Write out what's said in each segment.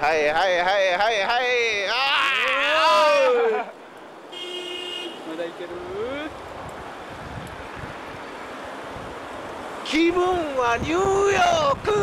はい、ああまだいける。気分はニューヨークー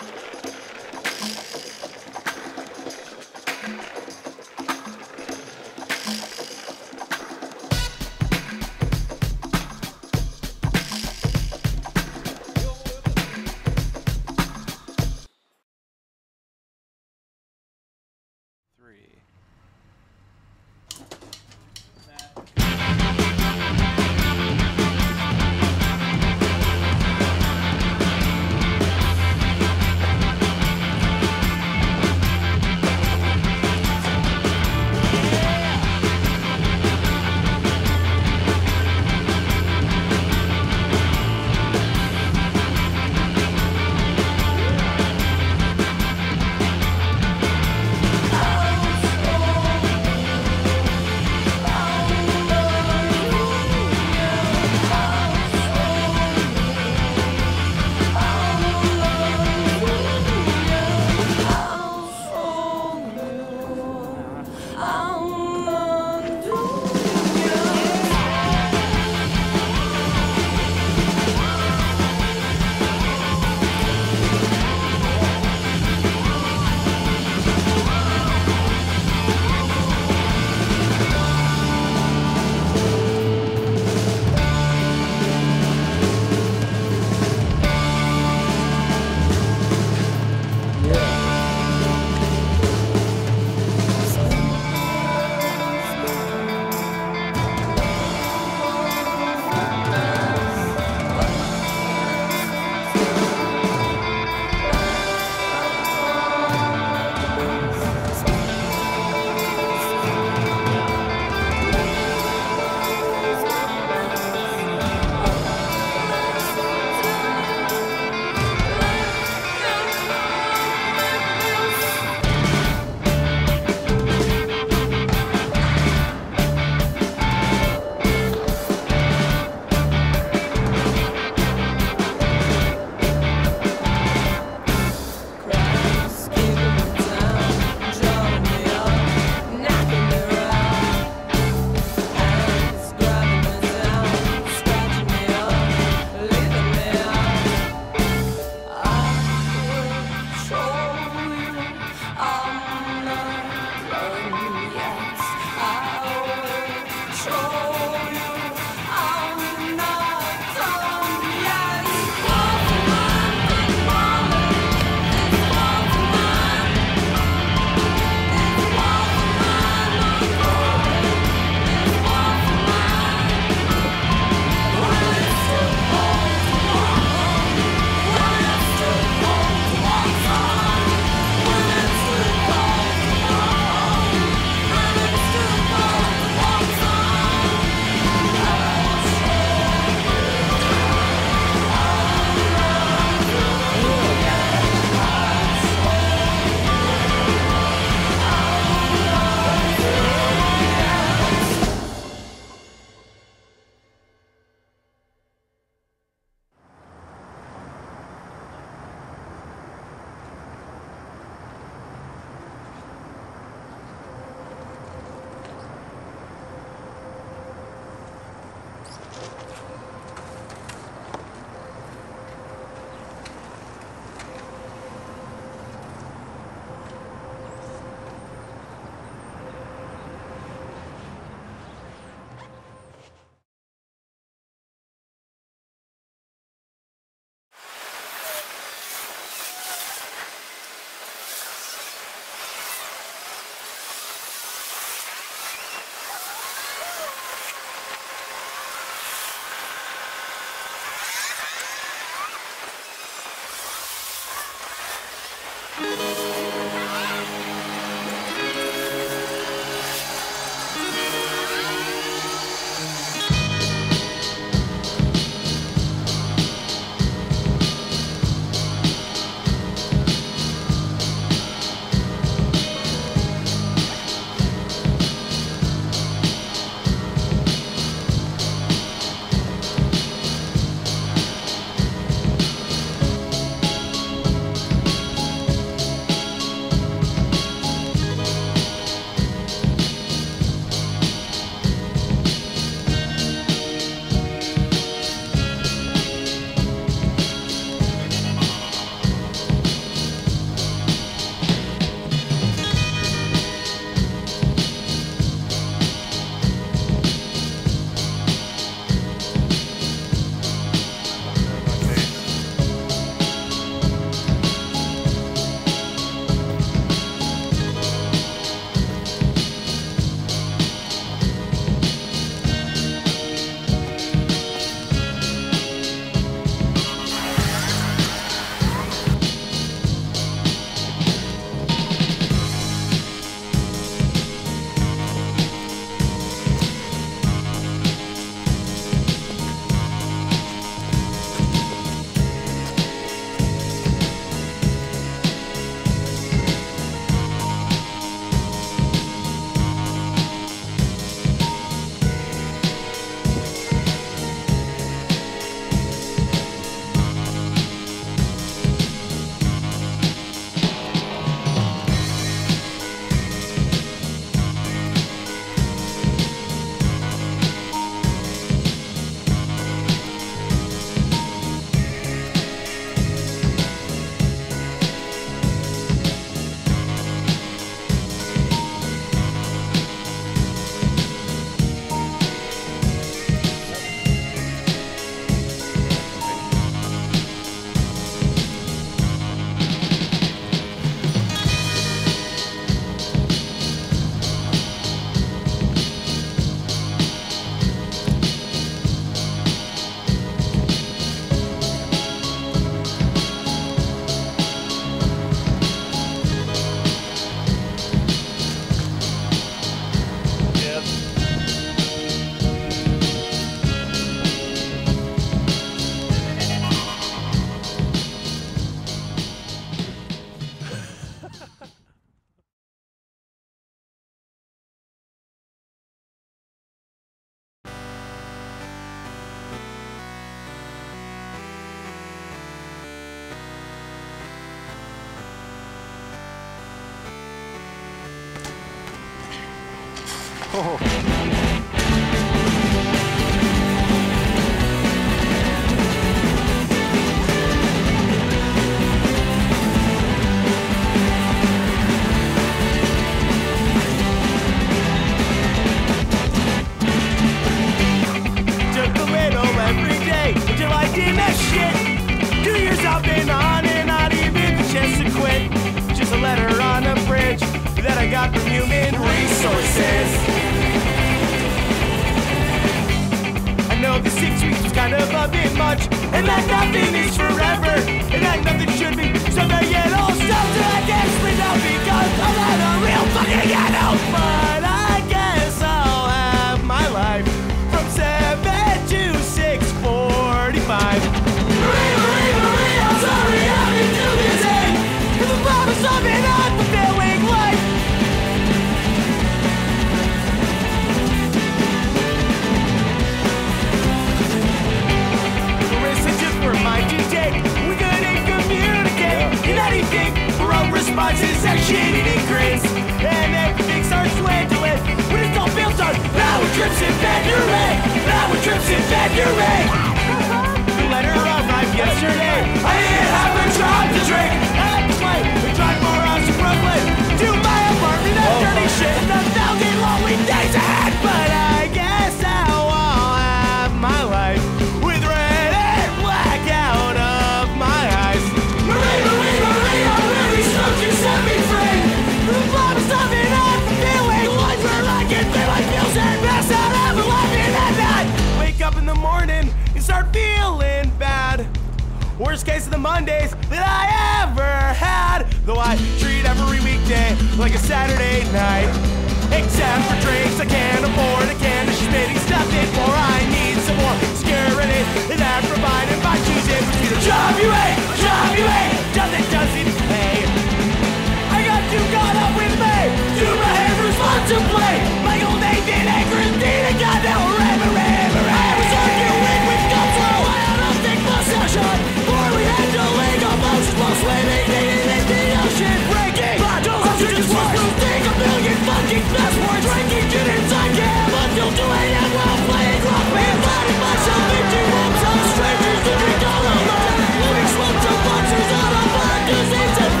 It's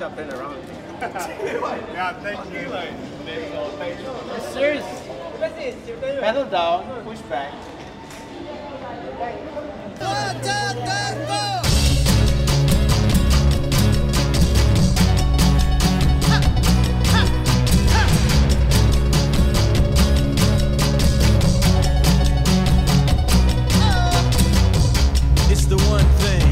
shopping around. Yeah, thank you. Like, it's serious. Pedal down, push back. It's the one thing.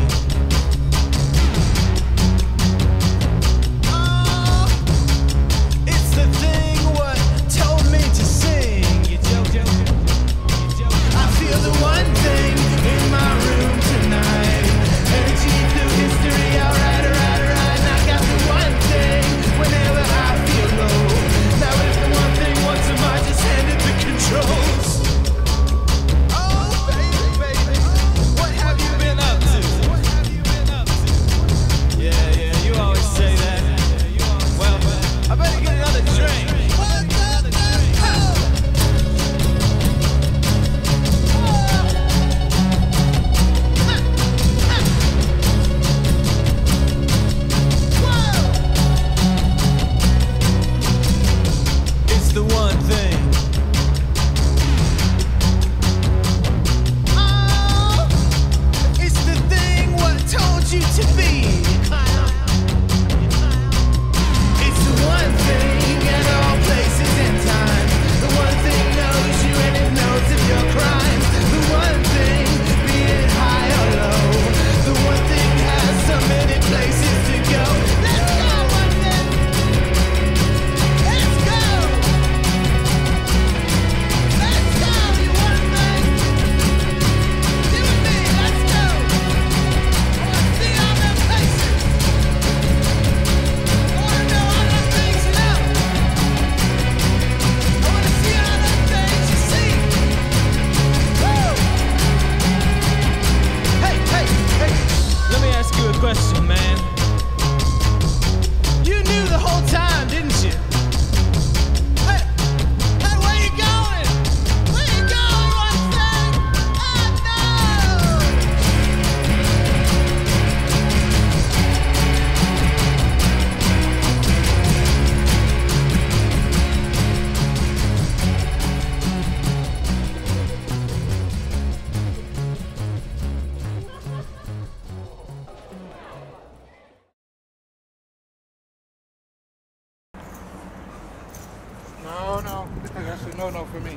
No for me.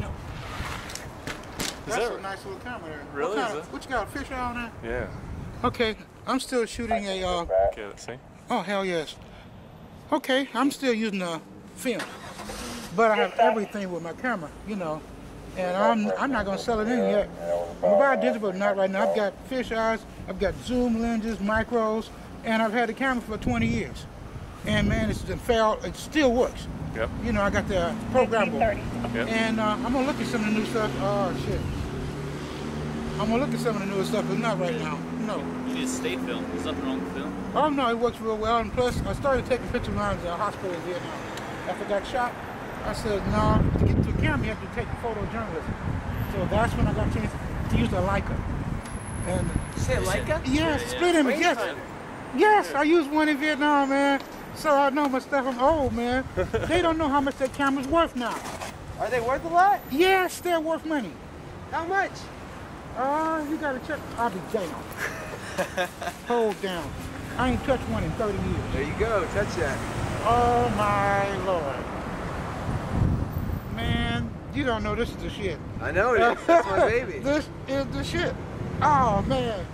No. That's a nice little camera. Really? What you got, a fish eye on there? Yeah. Okay, I'm still shooting a... okay, let's see. Oh, hell yes. Okay, I'm still using a film. But I have everything with my camera, you know. And I'm not gonna sell it in yet. I'm buying digital, but not right now. I've got fish eyes, I've got zoom lenses, micros, and I've had the camera for 20 years. And man, it's been failed. It still works. Yep. You know, I got the programmable. Yep. And I'm gonna look at some of the new stuff. Oh shit. I'm gonna look at some of the newer stuff, but not right now. No. You need to stay film. There's nothing wrong with film. Oh no, it works real well. And plus, I started taking picture lines at a hospital in Vietnam. After I got shot, I said, no, to get to a camera, you have to take photojournalism. So that's when I got chance to use the Leica. And you said Leica? Yes, yeah, split image, yes. Time. Yes, I used one in Vietnam, man. So I know my stuff, I'm old, man. They don't know how much that camera's worth now. Are they worth a lot? Yes, they're worth money. How much? You gotta check. I'll be down. Hold down. I ain't touched one in 30 years. There you go, touch that. Oh my Lord. Man, you don't know this is the shit. I know it is, that's my baby. This is the shit. Oh man.